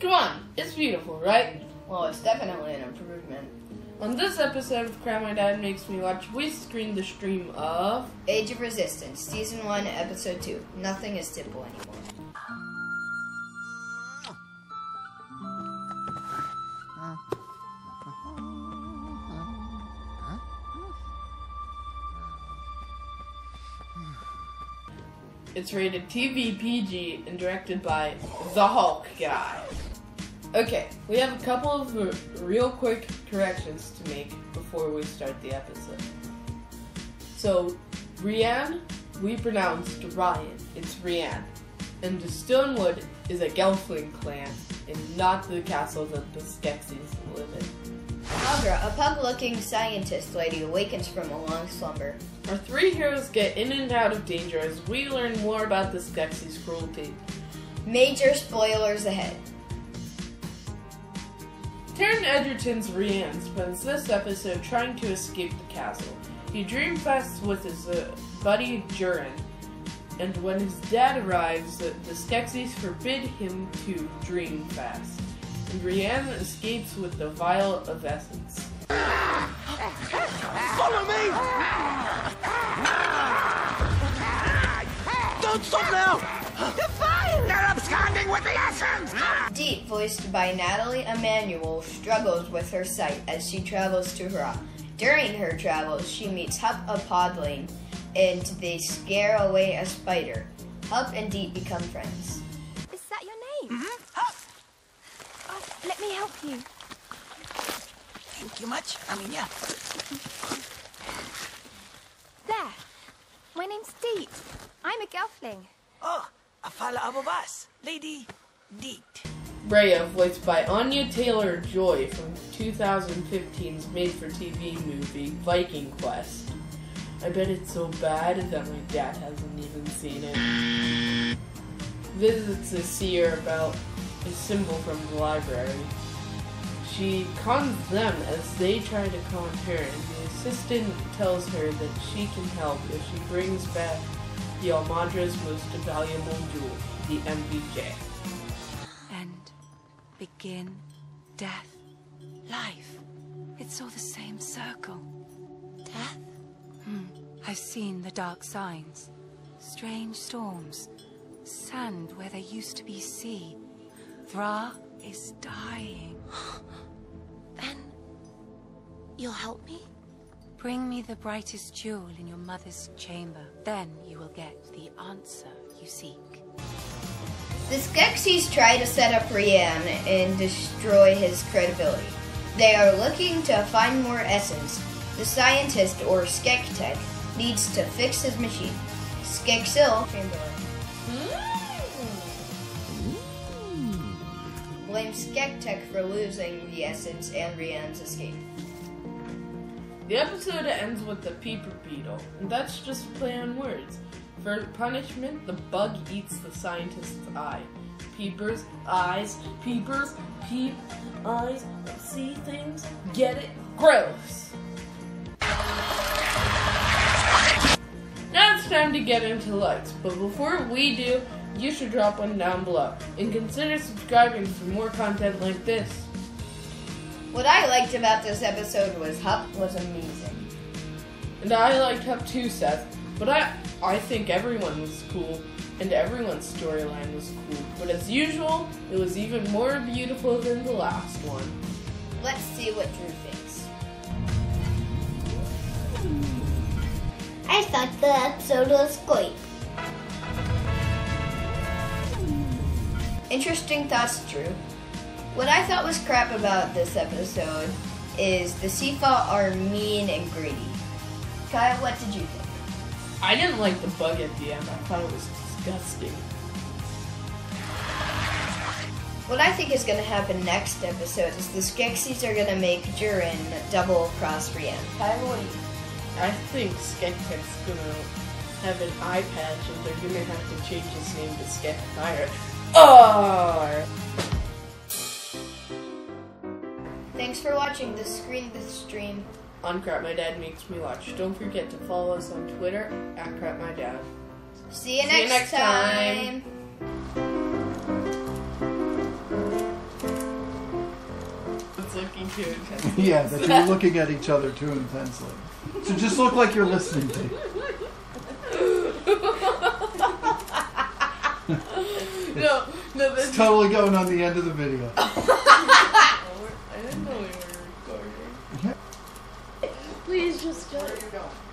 Come on, it's beautiful, right? Well, it's definitely an improvement. On this episode of Crap My Dad Makes Me Watch, we screened the stream of Age of Resistance, Season 1, Episode 2. Nothing is simple anymore. It's rated TV-PG and directed by the Hulk guy. Okay, we have a couple of real quick corrections to make before we start the episode. So, Rianne, we pronounced Ryan. It's Rianne. And the Stonewood is a Gelfling clan and not the castle that the Skeksis live in. Aughra, a pug-looking scientist lady, awakens from a long slumber. Our three heroes get in and out of danger as we learn more about the Skeksis' cruelty. Major spoilers ahead. Taryn Edgerton's Rian spends this episode trying to escape the castle. He dreamfests with his buddy Jurin, and when his dad arrives, the Skeksis forbid him to dreamfest, and Rian escapes with the Vial of Essence. Follow me! Don't stop now! The fire! They're absconding with the essence! Deet, voiced by Natalie Emmanuel, struggles with her sight as she travels to Thra. During her travels, she meets Hup, a podling, and they scare away a spider. Hup and Deet become friends. Is that your name? Mm-hmm. Hup! Oh, let me help you. Thank you much. I mean, yeah. There. My name's Deet. I'm a Gelfling. Oh, a fala abobas. Lady Deet. Brea, voiced by Anya Taylor Joy from 2015's made-for-TV movie, Viking Quest. I bet it's so bad that my dad hasn't even seen it. Visits a seer about a symbol from the library. She cons them as they try to con her, and the assistant tells her that she can help if she brings back the Almadra's most valuable jewel, the MVK. And begin death, life. It's all the same circle. Death? I've seen the dark signs. Strange storms. Sand where there used to be sea. Thra is dying. Then you'll help me? Bring me the brightest jewel in your mother's chamber. Then you will get the answer you seek. The Skeksis try to set up Rian and destroy his credibility. They are looking to find more essence. The scientist, or Skektek, needs to fix his machine. Skeksil, Chamberlain, blames Skektek for losing the essence and Rianne's escape. The episode ends with the peeper beetle, and that's just play on words. For punishment, the bug eats the scientist's eye. Peepers, eyes, peepers, peep, eyes, see things, get it? Gross! Now it's time to get into likes, but before we do, you should drop one down below, and consider subscribing for more content like this. What I liked about this episode was Hup was amazing. And I liked Hup too, Seth, but I think everyone was cool, and everyone's storyline was cool, but as usual, it was even more beautiful than the last one. Let's see what Drew thinks. I thought the episode was great. Interesting thoughts, Drew. What I thought was crap about this episode is the Seafaw are mean and greedy. Kyle, what did you think? I didn't like the bug at the end. I thought it was disgusting. What I think is going to happen next episode is the Skeksis are going to make Jurin double-cross Rian. Kyle, what do you think? I think Skektek's going to have an eye patch and they're going to have to change his name to Skekfire. Thanks for watching the stream on Crap My Dad Makes Me Watch. Don't forget to follow us on Twitter at Crap My Dad. See you next time. looking too intensely. Yeah, that you're looking at each other too intensely. So just look like you're listening to you. No, it's totally going on the end of the video. I didn't know we were recording. Yeah. Please just go. Where are you going?